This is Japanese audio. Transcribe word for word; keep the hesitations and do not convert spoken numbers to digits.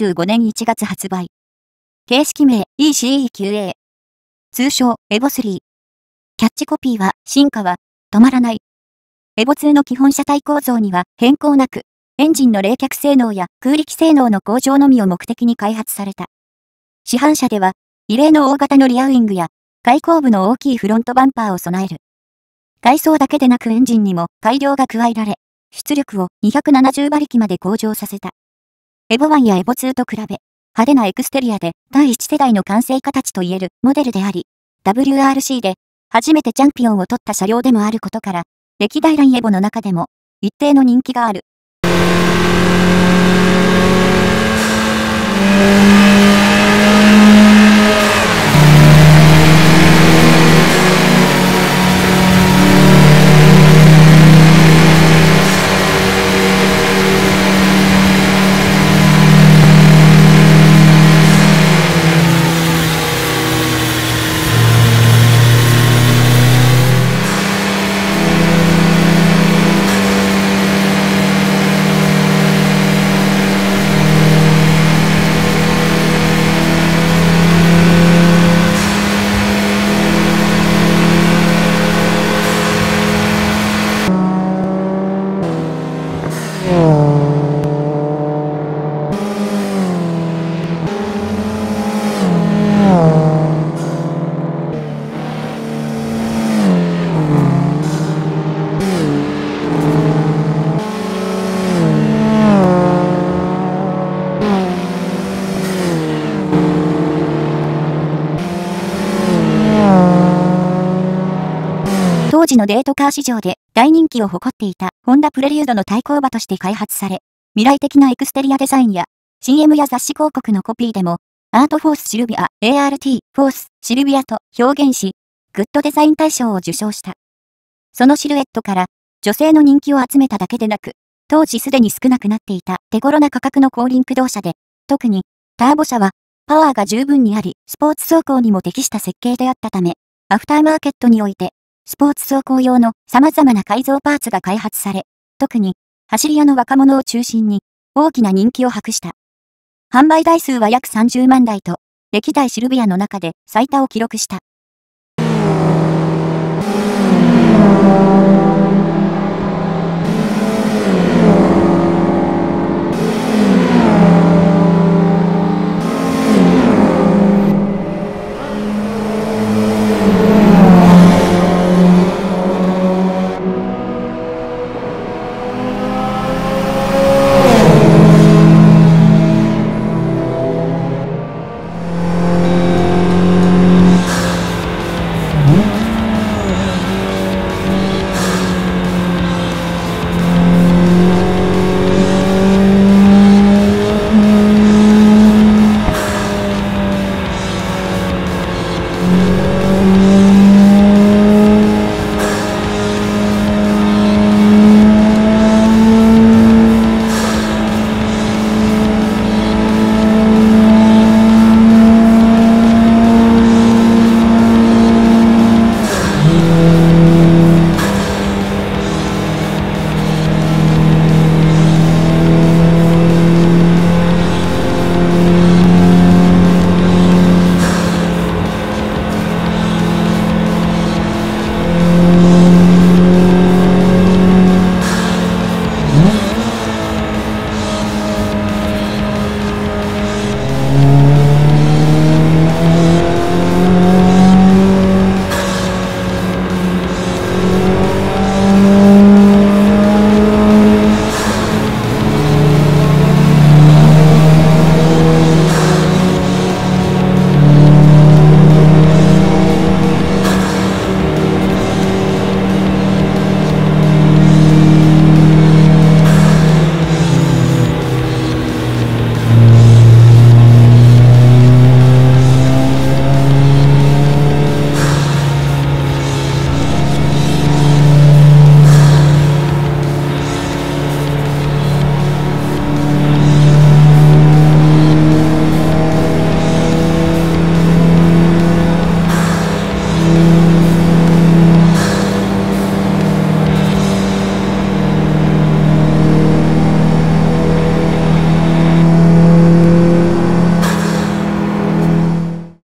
にせんにじゅうごねんいちがつ発売。形式名 イーシーイーキューエー。通称エボスリー。キャッチコピーは、進化は止まらない。エボツーの基本車体構造には変更なく、エンジンの冷却性能や空力性能の向上のみを目的に開発された。市販車では、異例の大型のリアウィングや、開口部の大きいフロントバンパーを備える。外装だけでなくエンジンにも改良が加えられ、出力をにひゃくななじゅうばりきまで向上させた。エボワンやエボツーと比べ、派手なエクステリアでだいいちせだいの完成形といえるモデルであり、ダブリューアールシー で初めてチャンピオンを取った車両でもあることから、歴代ラインエボの中でも一定の人気がある。当時のデートカー市場で大人気を誇っていたホンダプレリュードの対抗馬として開発され、未来的なエクステリアデザインや シーエム や雑誌広告のコピーでもアートフォースシルビア エーアールティー フォースシルビアと表現し、グッドデザイン大賞を受賞した。そのシルエットから女性の人気を集めただけでなく、当時すでに少なくなっていた手頃な価格の後輪駆動車で、特にターボ車はパワーが十分にあり、スポーツ走行にも適した設計であったため、アフターマーケットにおいてスポーツ走行用の様々な改造パーツが開発され、特に走り屋の若者を中心に大きな人気を博した。販売台数は約さんじゅうまんだいと、歴代シルビアの中で最多を記録した。